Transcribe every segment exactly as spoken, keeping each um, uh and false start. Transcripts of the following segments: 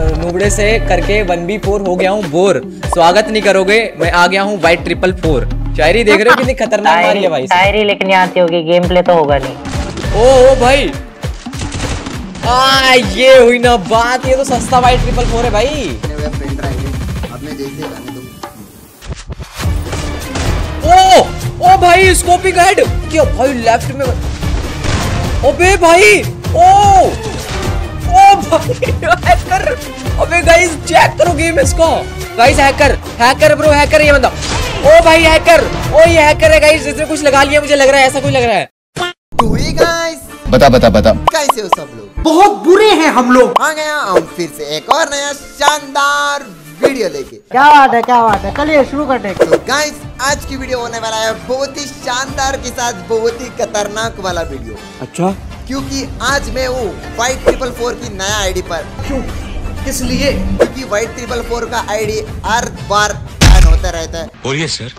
नुबड़े से करके one B four हो गया हूँ बोर, स्वागत नहीं करोगे, मैं आ गया हूँ वाइट ट्रिपल फोर। शायरी देख रहे हो कितनी खतरनाक मारी है भाई। शायरी लिखनी आती होगी, गेम प्ले तो होगा नहीं। ओ ओ भाई आ, ये हुई ना बात, ये तो सस्ता वाइट ट्रिपल फोर है भाई। ओ ओ भाई स्कोपिंग हेड क्या भाई, लेफ्ट में ओबे भाई। ओ ओ भाई हैकर, अबे गाइस चेक करो गेम इसको, guys hacker hacker bro hacker ये बंदा। ओ भाई हैकर, ओ ये हैकर है गाइस, इसने कुछ लगा लिया मुझे लग रहा है, ऐसा कुछ लग रहा है। टू ही गाइस बता बता बता कैसे हो सब लोग, बहुत बुरे हैं हम लोग। आ गया हम फिर से एक और नया शानदार वीडियो लेके। क्या बात है क्या बात है, चलिए शुरू करते हैं। तो गाइस आज की वीडियो होने वाला है बहुत ही शानदार के साथ बहुत ही खतरनाक वाला वीडियो। अच्छा, क्योंकि आज मैं वो वाइट ट्रिपल फोर की नया आईडी पर। क्यों, किस लिए? क्योंकि वाइट ट्रिपल फोर का आईडी हर बार बैन होता रहता है। बोलिए सर।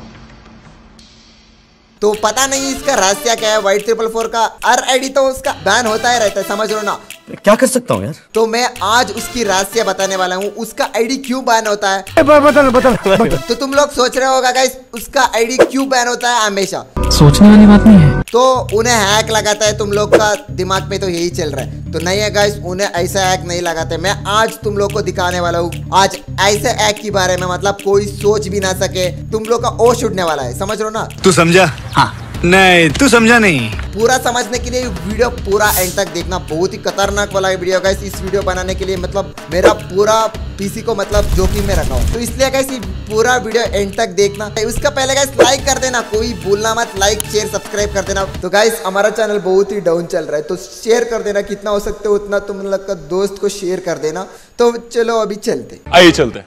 तो पता नहीं इसका रहस्य क्या है, वाइट ट्रिपल फोर का हर आईडी तो उसका बैन होता ही रहता है, समझ लो ना। क्या कर सकता हूँ यार, तो मैं आज उसकी रहस्य बताने वाला हूँ, उसका आईडी क्यों बैन होता है। बताओ बताओ। तो तुम लोग सोच रहे होगा गाइस उसका आईडी क्यों बैन होता है हमेशा, सोचने वाली बात नहीं है। तो उन्हें हैक लगाता है, तुम लोग का दिमाग में तो यही चल रहा है। तो नहीं है गाइस, उन्हें ऐसा हैक नहीं लगाते। मैं आज तुम लोग को दिखाने वाला हूँ आज ऐसे हैक के बारे में, मतलब कोई सोच भी ना सके, तुम लोग का होश उड़ने वाला है, समझ लो ना। तू समझा? हाँ। नहीं तू समझा नहीं। पूरा समझने के लिए वीडियो पूरा एंड तक देखना, बहुत ही खतरनाक वाला वीडियो गाइस। इस वीडियो बनाने के लिए मतलब मेरा पूरा पीसी को मतलब जोखिम में रखा हूँ, तो इसलिए गाइस पूरा वीडियो एंड तक देखना। उसका पहले गाइस लाइक कर देना, कोई भूलना मत, लाइक शेयर सब्सक्राइब कर देना। तो गाइस हमारा चैनल बहुत ही डाउन चल रहा है, तो शेयर कर देना कितना हो सकते हो उतना, तुम लोग का दोस्त को शेयर कर देना। तो चलो अभी चलते आइए चलते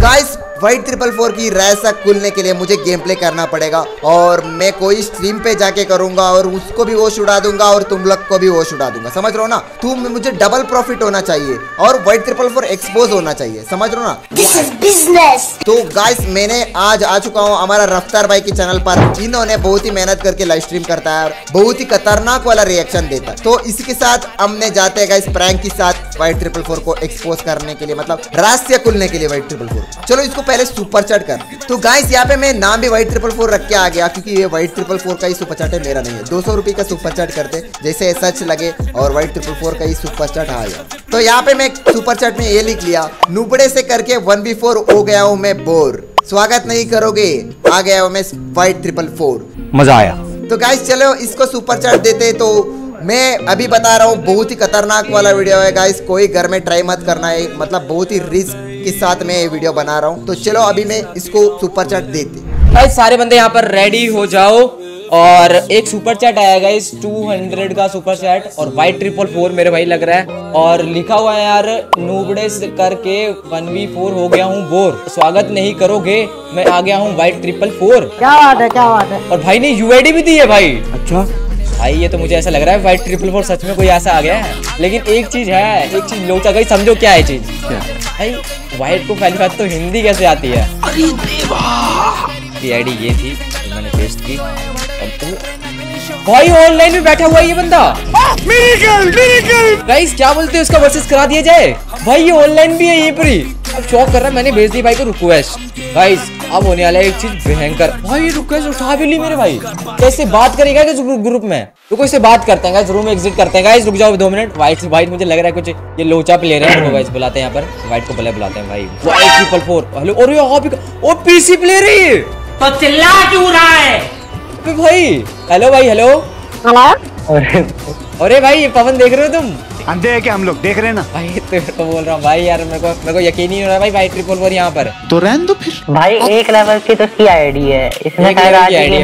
गाइस। वाइट ट्रिपल फोर की रहस्य खुलने के लिए मुझे गेम प्ले करना पड़ेगा, और मैं कोई स्ट्रीम पे जाके करूंगा और उसको भी होश उड़ा दूंगा और तुम लोग को भी होश उड़ा दूंगा, समझ रहे हो ना। तुम मुझे डबल प्रॉफिट होना चाहिए और वाइट ट्रिपल फोर एक्सपोज होना चाहिए, समझ रहे हो ना। This is business. तो गाइस मैंने आज आ चुका हूँ हमारा रफ्तार भाई के चैनल पर, जिन्होंने बहुत ही मेहनत करके लाइव स्ट्रीम करता है और बहुत ही खतरनाक वाला रिएक्शन देता है। तो इसी के साथ हमने जाते हैं गाइस प्रैंक के साथ वाइट ट्रिपल फोर को एक्सपोज करने के लिए, मतलब रहस्य खुलने के लिए वाइट ट्रिपल फोर। चलो इसको पहले सुपर चैट कर। तो गाइस यहाँ पे मैं नाम भी वाइट ट्रिपल फोर रख के आ गया, क्योंकि ये वाइट ट्रिपल फोर का ही सुपर चैट है, मेरा नहीं है। दो सौ रुपए का सुपर चैट करते जैसे सर्च लगे और वाइट ट्रिपल फोर का ही सुपर चैट आ गया। तो यहाँ पे मैं सुपर चैट में ये लिख लिया, नुबड़े से करके वन बी फोर हो गया हूँ मैं बोर, स्वागत नहीं करोगे, आ गया हूँ मैं वाइट ट्रिपल फोर। मजा आया। तो गाइस चलो इसको सुपर चैट देते। तो मैं अभी बता रहा हूँ बहुत ही खतरनाक वाला वीडियो है गाइस, कोई घर में ट्राई मत करना है, मतलब बहुत ही रिस्क के साथ मैं ये वीडियो बना रहा हूँ। तो चलो अभी मैं इसको सुपर चैट देते गाइस। सारे बंदे यहाँ पर रेडी हो जाओ। और एक सुपर चैट आया गाइस टू हंड्रेड का सुपर चैट, और वाइट ट्रिपल फोर मेरे भाई लग रहा है, और लिखा हुआ है यार नूबड़े करके वन वी फोर हो गया हूँ बोर, स्वागत नहीं करोगे, मैं आ गया हूँ वाइट ट्रिपल फोर। क्या बात है क्या बात है। और भाई ने यूआईडी भी दी है भाई। अच्छा भाई ये तो मुझे ऐसा लग रहा है वाइट ट्रिपल फोर सच में कोई ऐसा आ गया है। लेकिन एक चीज है, एक चीज लोचा गई, समझो क्या है चीज भाई। वाइट को पहली बात तो हिंदी कैसे आती है। अरे देवा, आईडी ये थी मैंने पेस्ट की। तो भाई ऑनलाइन में बैठा हुआ है ये बंदा। मिरेकल मिरेकल गाइस क्या बोलते हैं, उसका वर्सेस करा दिया जाए भाई। ये ऑनलाइन भी है ये पूरी। अब शौक कर रहा है, मैंने भेज दी भाई को रिक्वेस्ट। गाइस अब होने वाला है एक चीज भयंकर। भाई रिक्वेस्ट उठा भी ली मेरे भाई, कैसे बात करेगा किस ग्रुप में। रुको इससे बात करते हैं गाइस, रूम एग्जिट करते हैं गाइस, रुक जाओ दो मिनट। वाइट वाइट मुझे लग रहा है कुछ ये लोचा प्लेयर है, उनको गाइस बुलाते हैं यहाँ पर। वाइट को भले बुलाते हैं भाई। White triple four hello. और ये पीसी प्लेयर है ये, तो चिल्ला क्यों रहा है भाई। हेलो भाई हेलो। अरे भाई पवन देख रहे हो तुम, अंधे है कि हम लोग देख रहे हैं ना भाई। तेरे को बोल रहा हूँ भाई यार, मेरे को मेरे को यकीन नहीं हो रहा भाई वाइट ट्रिपल फोर यहाँ पर। तो रहने दो फिर भाई, एक लेवल की तो की आईडी है, इसमें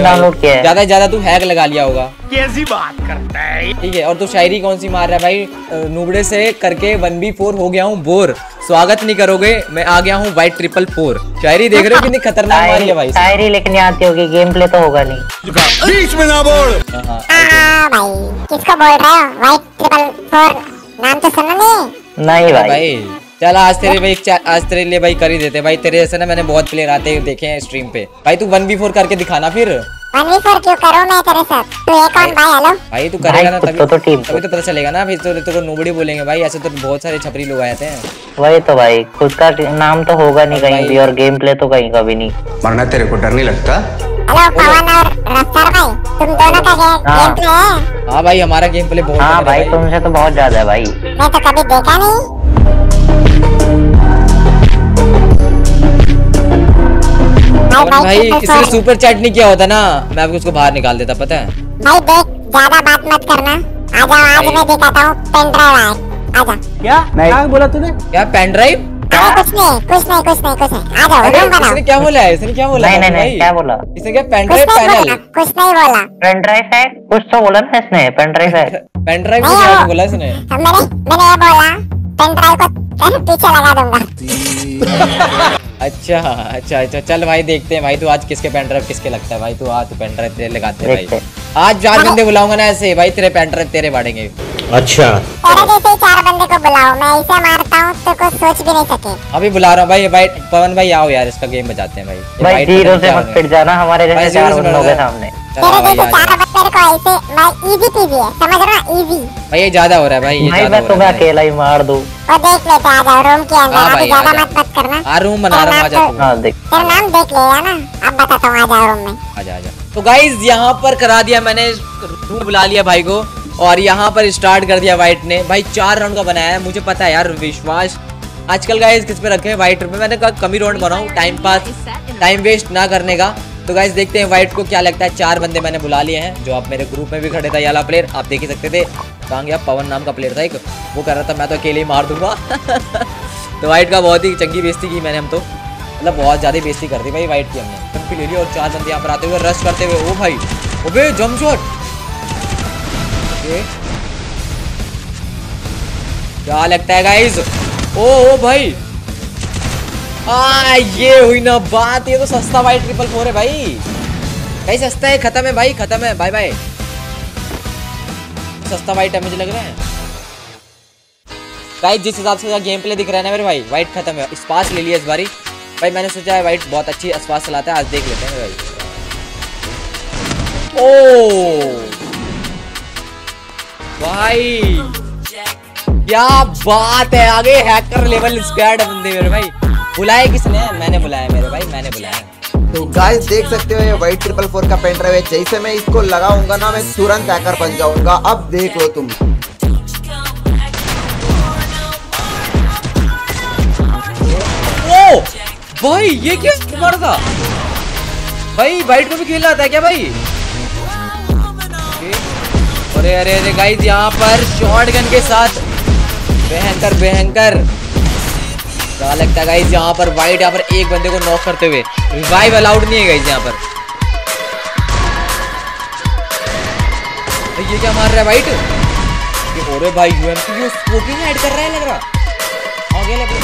डाउनलोड किया है। ज्यादा ज्यादा तू हैक लगा लिया होगा। कैसी बात करता है। ठीक है, और तू शायरी कौन सी मार रहा है भाई। नुबड़े से करके वन बी फोर हो गया हूँ बोर, स्वागत नहीं करोगे, मैं आ गया हूँ वाइट ट्रिपल फोर। शायरी देख रहे हो कितनी खतरनाक मारी है भाई। शायरी लिखनी आती होगी, गेम प्ले तो होगा नहीं। बीच में ना बोल। भाई किसका बोल रहा है, वाइट ट्रिपल फोर नाम तो सुना नहीं। नहीं भाई, भाई। चल आज तेरे भाई आज तेरे लिए भाई कर ही देते भाई। तेरे ऐसे ना मैंने बहुत प्लेयर आते देखे हैं स्ट्रीम पे भाई। तू वन बी फोर करके दिखाना फिर। मनवी सर क्यों करो मैं तेरे साथ, तू एक ऑन भाई हेलो भाई तू करेगा ना तभी तो, तो टीम तभी तो पता चलेगा ना, फिर तो तेरे को नोबडी बोलेंगे भाई, ऐसे तो बहुत सारे छपरी लोग आए थे। वही तो भाई, खुद का नाम तो होगा नहीं कहीं भी और गेम प्ले तो कहीं का भी नहीं, वरना तेरे को डर नहीं लगता। हेलो पवन और रफ्तार भाई, तुम दोनों का गेम प्ले है? हां भाई हमारा गेम प्ले बहुत है। हां भाई तुमसे तो बहुत ज्यादा है भाई, मैं तो कभी देखा नहीं। भाई किसी ने सुपर चैट नहीं किया होता ना, मैं आपको उसको बाहर निकाल देता, पता है। भाई देख ज्यादा बात मत करना, आजा आज मैं दिखाता हूं पेन ड्राइव आज, आजा। क्या क्या बोला तूने? क्या पेन ड्राइव? अरे कुछ नहीं कुछ नहीं कुछ नहीं कुछ नहीं, आजा बोलूं बना। इसने क्या बोला है? इसने क्या बोला? नहीं नहीं क्या बोला इसने? क्या पेन ड्राइव पैनल? कुछ नहीं बोला। पेन ड्राइव है कुछ तो बोला ना इसने, पेन ड्राइव है। पेन ड्राइव क्या बोला इसने? मैंने मैंने ये बोला पेन ड्राइव को पीछे लगा दूंगा। अच्छा अच्छा अच्छा चल भाई देखते हैं भाई, तू आज किसके पेन ड्राइव किसके लगता है भाई, तू आज पेन ड्राइव तेरे लगाते भाई। आज चार बंदे बुलाऊंगा ना ऐसे भाई, तेरे पेन ड्राइव तेरे बांटेंगे। अच्छा तेरे जैसे चार बंदे को बुलाओ, मैं ऐसे मारता हूं तो कुछ सोच भी नहीं सके। अभी बुला रहा हूं भाई, भाई पवन भाई आओ यार, इसका गेम बजाते हैं भाई। भाई जीरो से मत पिट जाना हमारे जैसे चार बंदों के सामने। तेरे जैसे चार बंदे को ऐसे भाई इजी इजी है, समझ रहा है? इजी भाई ये ज्यादा हो रहा है भाई, ये ज्यादा हो रहा है। मैं तुम्हें अकेला ही मार दूं और देख लेते। आ जाओ रूम के अंदर, अभी ज्यादा मत मत करना। हां रूम बना रहा हूं, आ जा तू। हां देख तेरा नाम देख ले है ना, अब बताता हूं। आ जाओ रूम में, आ जा आ जा। तो गाइज यहाँ पर करा दिया मैंने, रूम बुला लिया भाई को और यहाँ पर स्टार्ट कर दिया वाइट ने। भाई चार राउंड का बनाया है, मुझे पता है यार। विश्वास आजकल गाइज किस पे रखे हैं? वाइट पे। मैंने कहा कमी राउंड बनाऊं, टाइम पास टाइम वेस्ट ना करने का। तो गाइज देखते हैं वाइट को क्या लगता है। चार बंदे मैंने बुला लिए हैं, जो आप मेरे ग्रुप में भी खड़े था। याला प्लेयर आप देख ही सकते थे, कहाँ गया? पवन नाम का प्लेयर था एक, वो कर रहा था मैं तो अकेले ही मार दूंगा। तो वाइट का बहुत ही चंगी बेइज्जती की मैंने, हम तो मतलब बहुत ज़्यादा बेइज्जती कर दी भाई वाइट की हमने। टप्पी ले ली और चार बंदे यहाँ पर आते हुए रश करते हुए। ओ भाई ओबे जंप शॉट, क्या लगता है गाइस? ओ ओ भाई आ, ये हुई ना बात। ये तो सस्ता वाइट ट्रिपल फोर है भाई, भाई सस्ता है, खत्म है भाई, खत्म है बाय बाय। सस्ता वाइट है मुझे लग रहा है गाइस, जिस हिसाब से गेम प्ले दिख रहा है ना मेरे भाई, वाइट खत्म है। स्पास ले लिया इस बारी भाई, मैंने सोचा है वाइट बहुत अच्छी आसपास चलाता है, आज देख लेते हैं भाई। ओ भाई क्या बात है, आगे हैकर लेवल स्क्वाड बंदे मेरे भाई। बुलाए किसने? मैंने बुलाया मेरे भाई, मैंने बुलाया। तो गाइस देख सकते हो ये वाइट ट्रिपल फोर का पेन ड्राइव है, जैसे मैं इसको लगाऊंगा ना मैं तुरंत हैकर बन जाऊंगा। अब देख लो तुम। ओ भाई ये क्या स्मर था भाई, वाइट को भी खेल रहा था क्या भाई? अरे अरे अरे गाइस यहाँ पर शॉटगन के साथ भयंकर भयंकर। क्या लगता है गाइस यहाँ पर वाइट यहाँ पर एक बंदे को नॉक करते हुए? रिवाइव अलाउड नहीं है गाइस यहाँ पर। ये क्या मार रहा है वाइट? अरे भाई यूएमपी यूज स्मोकिंग ऐड कर रहा है लग रहा, आगे लग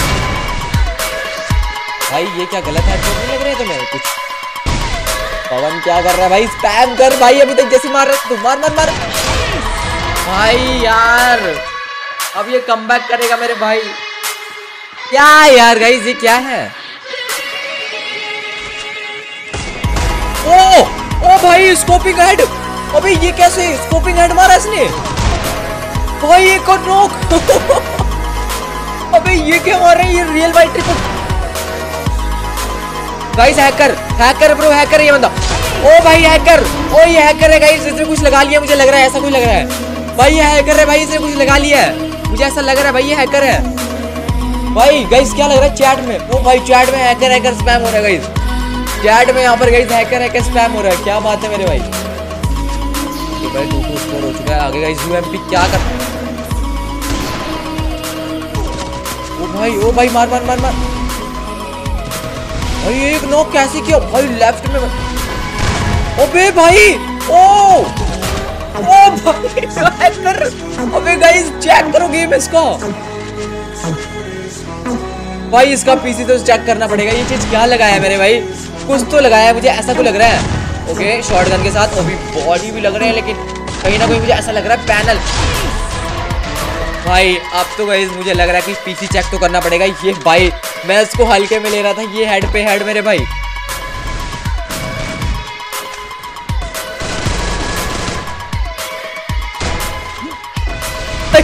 भाई। ये क्या गलत है तो नहीं लग रहे तुम्हें कुछ? पवन क्या कर रहा है भाई? स्पैम कर भाई, अभी तक जैसे मार रहा तू, मार मार मार भाई यार। अब ये कमबैक करेगा मेरे भाई, क्या यार गाइस ये क्या है? ओ ओ भाई स्कोपिंग हेड, अबे ये कैसे स्कोपिंग हेड मारा इसने भाई? एक और नॉक। अबे ये क्या मार रहा है? ये real white triple guys, hacker hacker bro hacker ये बंदा। ओ भाई हैकर, ओ ये हैकर है गाइस, इसने कुछ लगा लिया मुझे लग रहा है, ऐसा कुछ लग रहा है भाई। ये हैकर है भाई, इसने कुछ लगा लिया है मुझे ऐसा लग रहा है भाई, ये हैकर है भाई। गाइस क्या लग रहा है चैट में? ओ भाई चैट में हैकर हैकर स्पैम हो रहा है गाइस, चैट में यहाँ पर गाइस हैकर हैकर स्पैम हो रहा है। क्या बात है मेरे भाई, ये भाई टू टू स्कोर हो चुका है। आगे गाइस यूएमपी क्या कर रहा है? ओ भाई ओ भाई मार मार मार मार भाई, एक नॉक कैसे किया भाई लेफ्ट में? ओबे भाई ओ ओ भाई हैकर। अबे गाइस चेक करो गेम इसका भाई, इसका पीसी तो चेक करना पड़ेगा। ये चीज क्या लगाया मेरे भाई? कुछ तो लगाया मुझे ऐसा कुछ लग रहा है। ओके शॉटगन के साथ अभी बॉडी भी लग रहे हैं, लेकिन कहीं ना कहीं मुझे ऐसा लग रहा है पैनल भाई। अब तो गाइस मुझे लग रहा है कि पीसी चेक तो करना पड़ेगा। ये भाई मैं इसको हल्के में ले रहा था, ये हेड पे हेड मेरे भाई।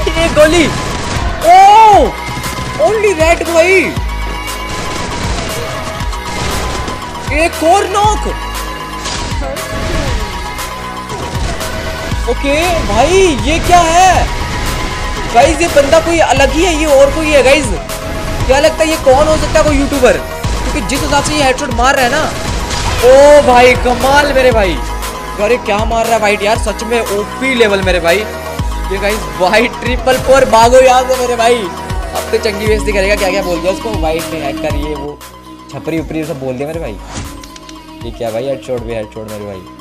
भाई एक गोली। ओह ओनली रेड भाई, एक और नॉक। ओके भाई ये क्या है गाइज, ये बंदा कोई अलग ही है, ये और कोई है गाइज। क्या लगता है ये कौन हो सकता है? कोई यूट्यूबर, क्योंकि जिस हिसाब से ये हेडशॉट मार रहा है ना, ओ भाई कमाल मेरे भाई। अरे क्या मार रहा है वाइट यार, सच में ओपी लेवल मेरे भाई। ये गाइज वाइट ट्रिपल फोर, भागो याद है मेरे भाई। अब तो चंगी बेइज्जती करेगा, क्या क्या बोल दिया उसको वाइट ने, हैकर ये वो छपरी उपरी सब बोल दिया मेरे भाई। ये क्या भाई हेडशॉट भी हेडशॉट मेरे भाई।